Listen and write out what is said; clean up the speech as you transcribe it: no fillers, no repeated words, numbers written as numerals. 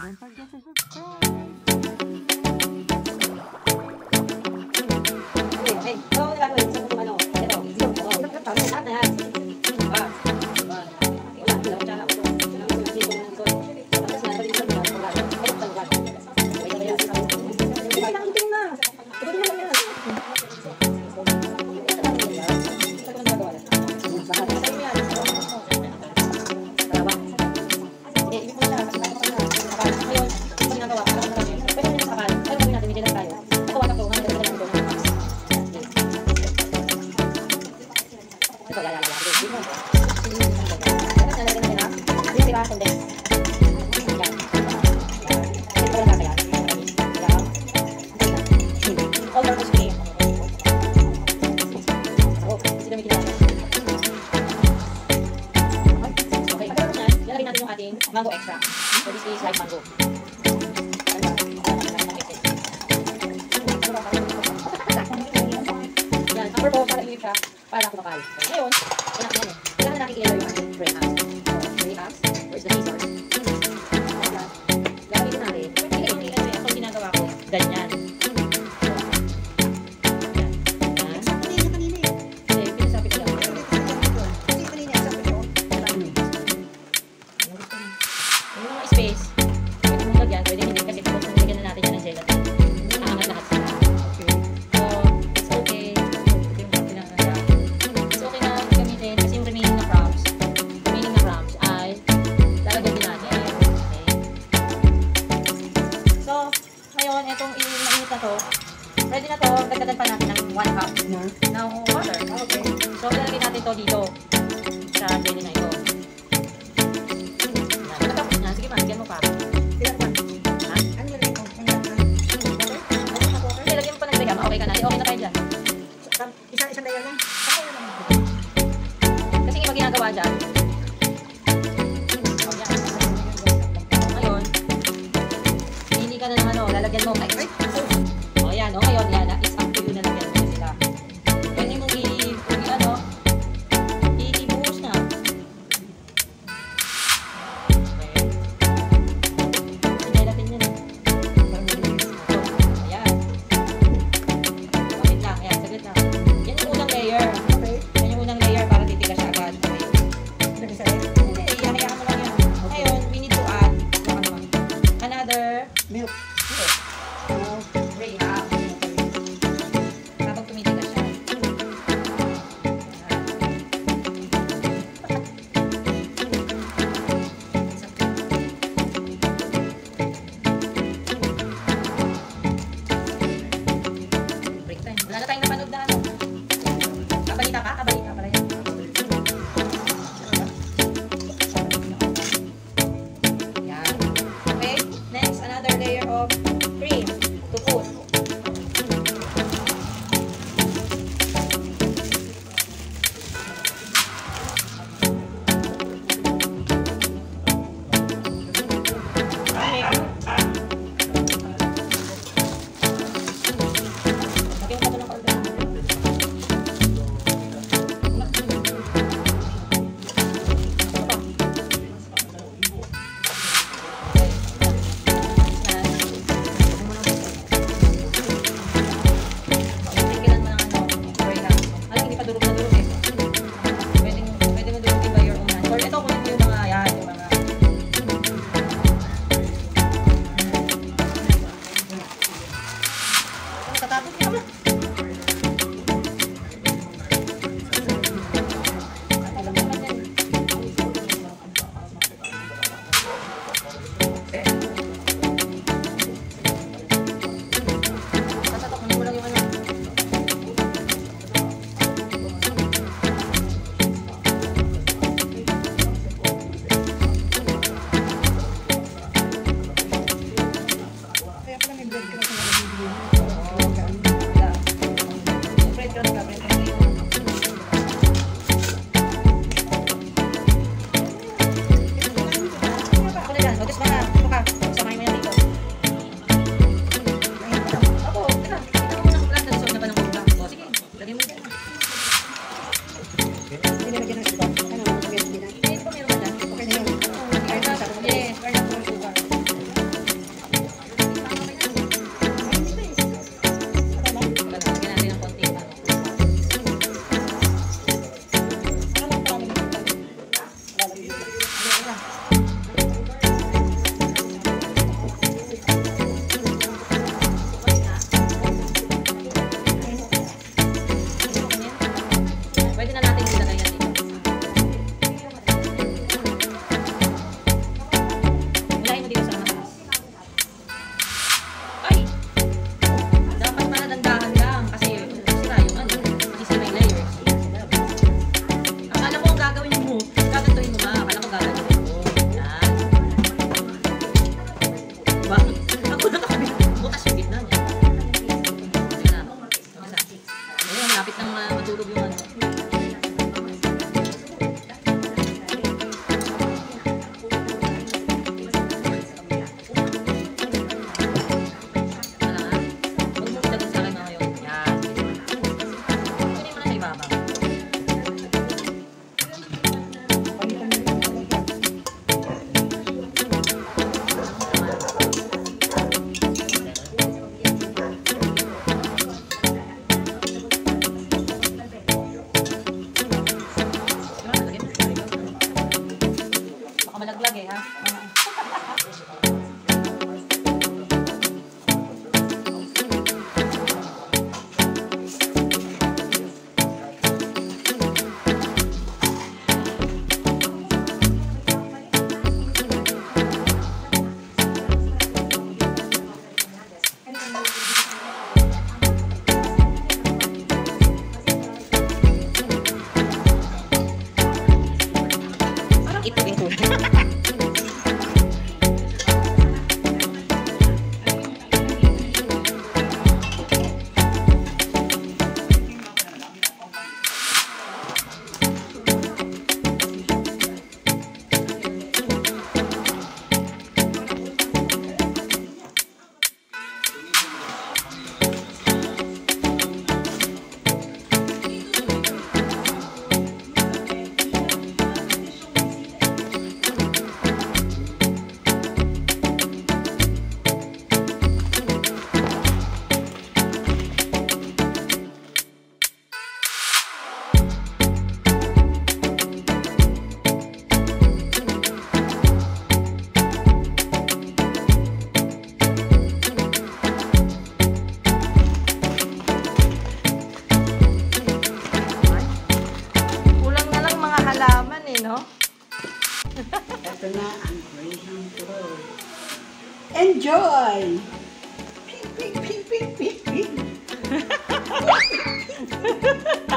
Don't forget to subscribe. Hey, go that way. Mango extra. So this is like mango. Yan, ang purpose para i-leave siya para kumakal. Ngayon, kailangan natin i-layer yung ating bread halves. So, bread halves, where's the razor? Gamitin natin. Ito ginagawa ko. Ganyan. Ready na to, dagdagan pa natin ng 1 cup ng water. Okay. So, lalagyan natin to dito sa jelly na ito. Matapos na. Sige ma, lagyan mo pa. Ano lalagyan ko? Water? Lagyan mo pa ng regama. Okay ka na. Okay na tayo dyan. Isa-isa layer lang. Kasi yung iba ginagawa dyan. Ngayon, hindi ka na naman o. Lalagyan mo. Okay. No, ngayon yan, it's up to you na lagyan mo sila. Pwede mong i-buhos na. Okay. Sinilapin nyo na. Ayan. Wait lang, ayan, saglit lang. Yan yung unang layer. Okay. Yan yung unang layer para titigas siya agad. Okay. Ito na ang graham ko. Enjoy! Ping, ping, ping, ping, ping, ping.